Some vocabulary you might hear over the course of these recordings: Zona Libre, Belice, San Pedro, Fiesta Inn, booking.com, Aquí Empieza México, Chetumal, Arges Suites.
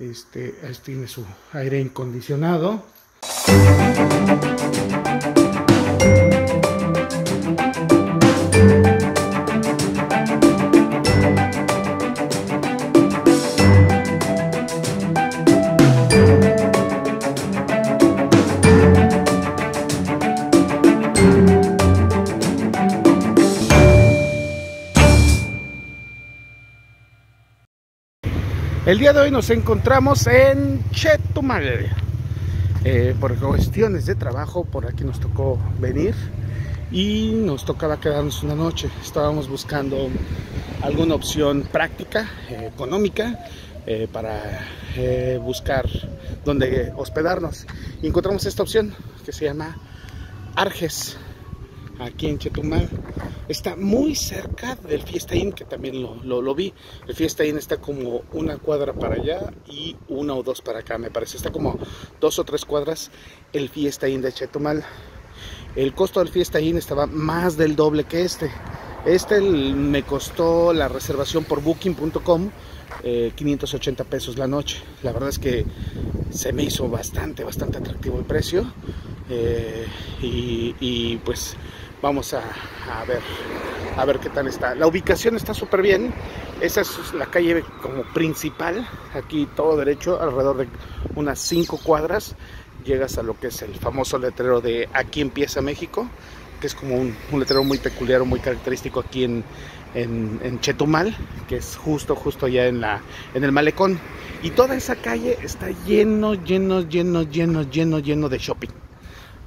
ahí tiene su aire acondicionado. El día de hoy nos encontramos en Chetumal. Por cuestiones de trabajo, por aquí nos tocó venir y nos tocaba quedarnos una noche. Estábamos buscando alguna opción práctica, económica, para buscar dónde hospedarnos. Y encontramos esta opción que se llama Arges, aquí en Chetumal. Está muy cerca del Fiesta Inn, que también lo vi. El Fiesta Inn está como una cuadra para allá y una o dos para acá, me parece. Está como 2 o 3 cuadras el Fiesta Inn de Chetumal. El costo del Fiesta Inn estaba más del doble que este. Este me costó la reservación por booking.com 580 pesos la noche. La verdad es que se me hizo bastante atractivo el precio. Pues vamos a ver qué tal está. La ubicación está súper bien. Esa es la calle como principal. Aquí todo derecho, alrededor de unas 5 cuadras, llegas a lo que es el famoso letrero de Aquí Empieza México, que es como un letrero muy peculiar, muy característico aquí en Chetumal, que es justo allá en el malecón. Y toda esa calle está lleno de shopping.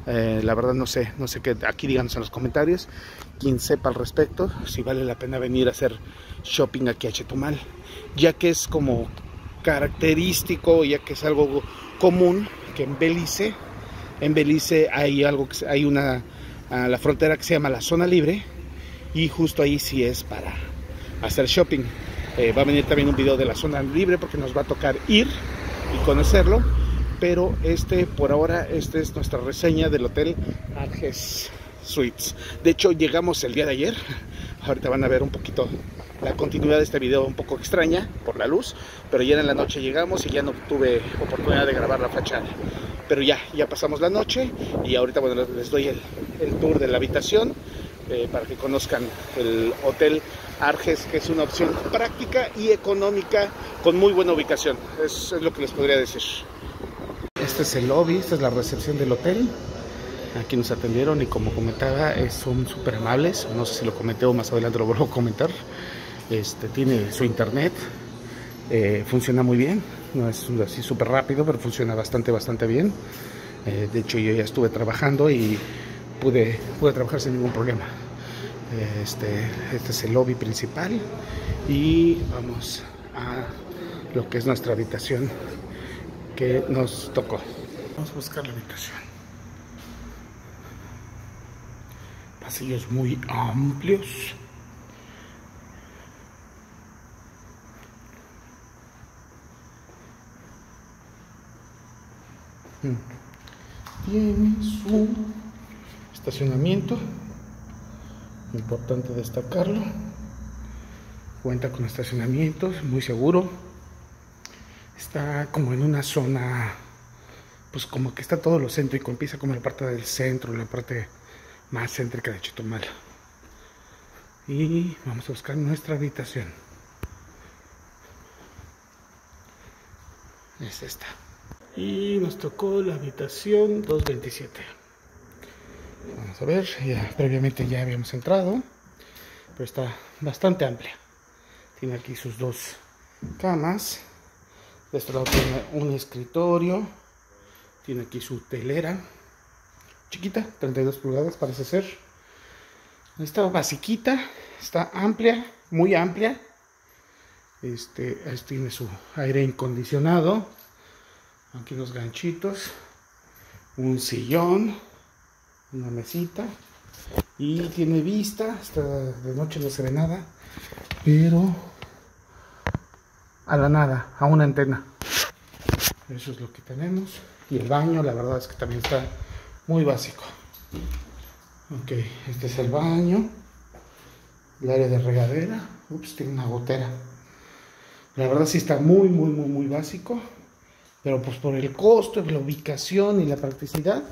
La verdad no sé qué, aquí díganos en los comentarios, quien sepa al respecto, si vale la pena venir a hacer shopping aquí a Chetumal, ya que es como característico, ya que es algo común, que en Belice hay algo, hay la frontera que se llama la Zona Libre, y justo ahí sí es para hacer shopping. Va a venir también un video de la Zona Libre, porque nos va a tocar ir y conocerlo. Pero por ahora, es nuestra reseña del hotel Arges Suites. De hecho, llegamos el día de ayer. Ahorita van a ver un poquito la continuidad de este video, un poco extraña por la luz. Pero ya en la noche llegamos y ya no tuve oportunidad de grabar la fachada. Pero ya pasamos la noche y ahorita, bueno, les doy el tour de la habitación para que conozcan el hotel Arges, que es una opción práctica y económica con muy buena ubicación. Es lo que les podría decir. Este es el lobby, esta es la recepción del hotel. Aquí nos atendieron y, como comentaba, son súper amables. No sé si lo comenté o más adelante lo vuelvo a comentar. Tiene su internet, funciona muy bien. No es así súper rápido, pero funciona bastante bien. De hecho, yo ya estuve trabajando y pude trabajar sin ningún problema. Este es el lobby principal y vamos a lo que es nuestra habitación que nos tocó. Vamos a buscar la habitación. Pasillos muy amplios. Tiene su estacionamiento, importante destacarlo. Cuenta con estacionamientos, muy seguro. Está como en una zona, pues como que está todo lo céntrico, empieza como la parte del centro, la parte más céntrica de Chetumal. Y vamos a buscar nuestra habitación. Es esta. Y nos tocó la habitación 227. Vamos a ver, previamente ya habíamos entrado, pero está bastante amplia. Tiene aquí sus 2 camas. De este lado tiene un escritorio, tiene aquí su telera, chiquita, 32 pulgadas parece ser. Está basiquita, está amplia, muy amplia. Ahí tiene su aire acondicionado, aquí los ganchitos, un sillón, una mesita. Y tiene vista, hasta de noche no se ve nada, pero a la nada, a una antena. Eso es lo que tenemos. Y el baño, la verdad es que también está muy básico. Ok, este es el baño, el área de regadera. Ups, tiene una gotera. La verdad sí está muy básico. Pero pues por el costo, la ubicación y la practicidad,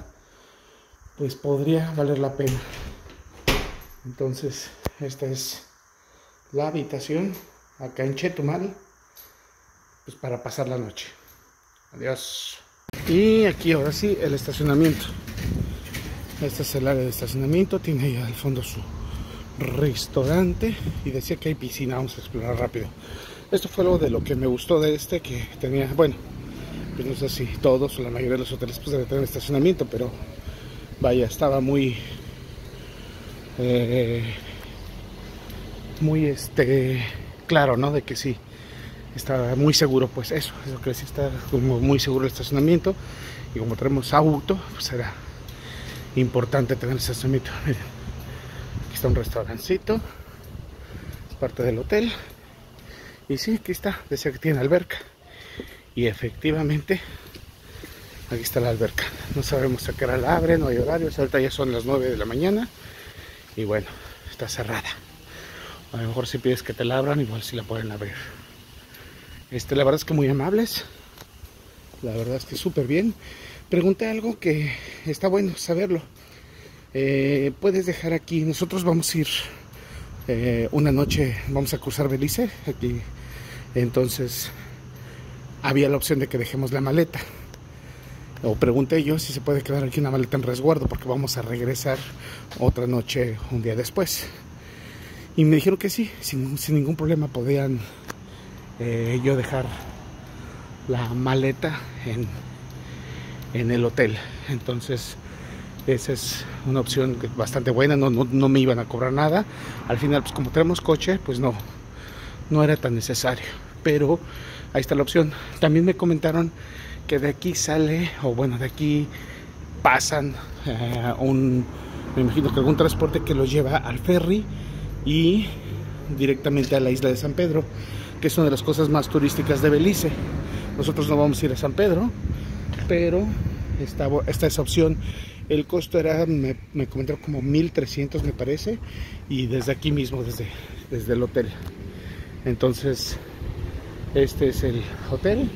pues podría valer la pena. Entonces, esta es la habitación acá en Chetumal, pues para pasar la noche. Adiós. Y aquí ahora sí el estacionamiento. Este es el área de estacionamiento. Tiene ahí al fondo su restaurante. Y decía que hay piscina. Vamos a explorar rápido. Esto fue algo de lo que me gustó de este, que tenía, bueno, pues no sé si todos o la mayoría de los hoteles pues deben tener estacionamiento, pero vaya, estaba muy claro, ¿no? De que sí está muy seguro, pues eso, eso que sí está como muy seguro el estacionamiento. Y como tenemos auto, pues será importante tener el estacionamiento. Miren, aquí está un restaurancito, es parte del hotel. Y sí, aquí está, decía que tiene alberca. Y efectivamente, aquí está la alberca. No sabemos a qué hora la abre, no hay horarios. Ahorita ya son las 9 de la mañana. Y bueno, está cerrada. A lo mejor si pides que te la abran, igual si la pueden abrir. La verdad es que muy amables. La verdad es que súper bien. Pregunté algo que está bueno saberlo. Puedes dejar aquí. Nosotros vamos a ir una noche. Vamos a cruzar Belice aquí. Entonces había la opción de que dejemos la maleta. O pregunté yo si se puede quedar aquí una maleta en resguardo, porque vamos a regresar otra noche un día después. Y me dijeron que sí, sin ningún problema podían yo dejar la maleta en el hotel. Entonces esa es una opción bastante buena. No me iban a cobrar nada. Al final, pues como tenemos coche, pues no era tan necesario. Pero ahí está la opción. También me comentaron que de aquí sale, o bueno, de aquí pasan me imagino que algún transporte que los lleva al ferry y directamente a la isla de San Pedro, que es una de las cosas más turísticas de Belice. Nosotros no vamos a ir a San Pedro, pero esta es opción. El costo era, me comentaron, como 1,300, me parece, y desde aquí mismo, desde el hotel. Entonces, este es el hotel.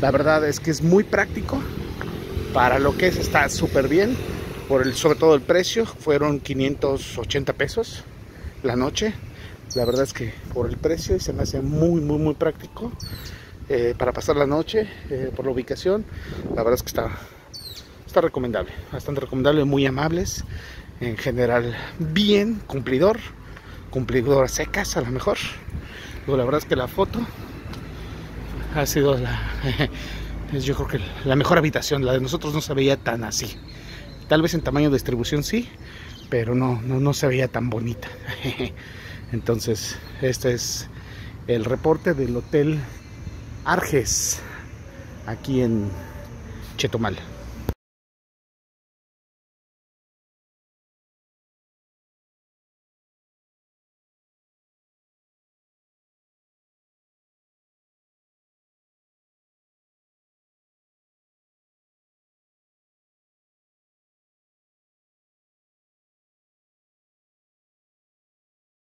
La verdad es que es muy práctico para lo que es, está súper bien, sobre todo el precio. Fueron 580 pesos la noche. La verdad es que por el precio se me hace muy práctico para pasar la noche, por la ubicación. La verdad es que está recomendable, bastante recomendable, muy amables. En general, bien, cumplidor a secas a lo mejor. Pero la verdad es que la foto ha sido yo creo que la mejor habitación. La de nosotros no se veía tan así. Tal vez en tamaño de distribución sí, pero no se veía tan bonita. Entonces, este es el reporte del hotel Arges, aquí en Chetumal.